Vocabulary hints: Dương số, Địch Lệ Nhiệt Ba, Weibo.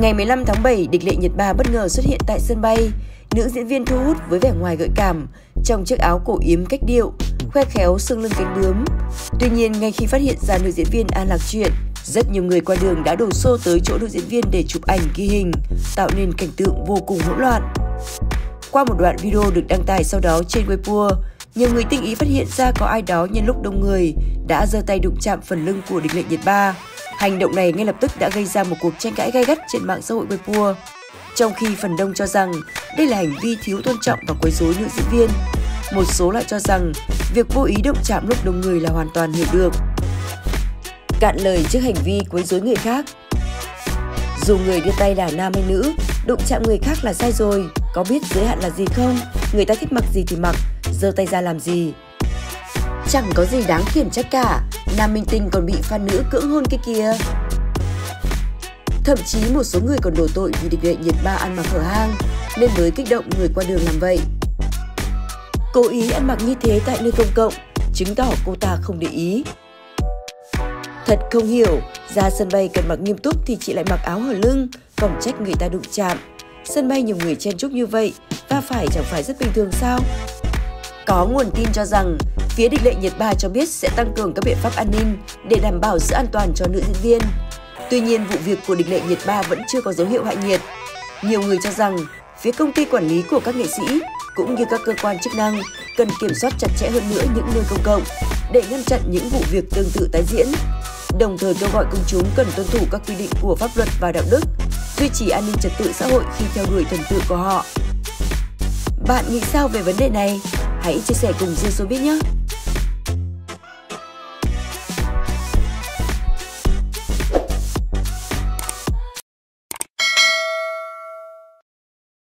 Ngày 15 tháng 7, Địch Lệ Nhiệt Ba bất ngờ xuất hiện tại sân bay. Nữ diễn viên thu hút với vẻ ngoài gợi cảm, trong chiếc áo cổ yếm cách điệu, khoe khéo xương lưng cánh bướm. Tuy nhiên, ngay khi phát hiện ra nữ diễn viên An Lạc Truyện, rất nhiều người qua đường đã đổ xô tới chỗ nữ diễn viên để chụp ảnh ghi hình, tạo nên cảnh tượng vô cùng hỗn loạn. Qua một đoạn video được đăng tải sau đó trên Weibo, nhiều người tinh ý phát hiện ra có ai đó nhân lúc đông người đã giơ tay đụng chạm phần lưng của Địch Lệ Nhiệt Ba. Hành động này ngay lập tức đã gây ra một cuộc tranh cãi gay gắt trên mạng xã hội Weibo, trong khi phần đông cho rằng đây là hành vi thiếu tôn trọng và quấy rối nữ diễn viên. Một số lại cho rằng việc vô ý động chạm lúc đông người là hoàn toàn hiểu được. Cạn lời trước hành vi quấy rối người khác. Dù người đưa tay là nam hay nữ, đụng chạm người khác là sai rồi, có biết giới hạn là gì không? Người ta thích mặc gì thì mặc, giơ tay ra làm gì? Chẳng có gì đáng khiển trách cả, nam minh tinh còn bị fan nữ cưỡng hôn cái kia. Thậm chí một số người còn đổ tội vì Địch Lệ Nhiệt Ba ăn mặc hở hang nên mới kích động người qua đường làm vậy. Cố ý ăn mặc như thế tại nơi công cộng, chứng tỏ cô ta không để ý. Thật không hiểu, ra sân bay cần mặc nghiêm túc thì chị lại mặc áo hở lưng, còn trách người ta đụng chạm. Sân bay nhiều người chen chúc như vậy, va phải chẳng phải rất bình thường sao? Có nguồn tin cho rằng, phía Địch Lệ Nhiệt Ba cho biết sẽ tăng cường các biện pháp an ninh để đảm bảo sự an toàn cho nữ diễn viên. Tuy nhiên, vụ việc của Địch Lệ Nhiệt Ba vẫn chưa có dấu hiệu hạ nhiệt. Nhiều người cho rằng, phía công ty quản lý của các nghệ sĩ cũng như các cơ quan chức năng cần kiểm soát chặt chẽ hơn nữa những nơi công cộng để ngăn chặn những vụ việc tương tự tái diễn. Đồng thời kêu gọi công chúng cần tuân thủ các quy định của pháp luật và đạo đức, duy trì an ninh trật tự xã hội khi theo đuổi thần tượng của họ. Bạn nghĩ sao về vấn đề này? Hãy chia sẻ cùng Dương Số biết nhé!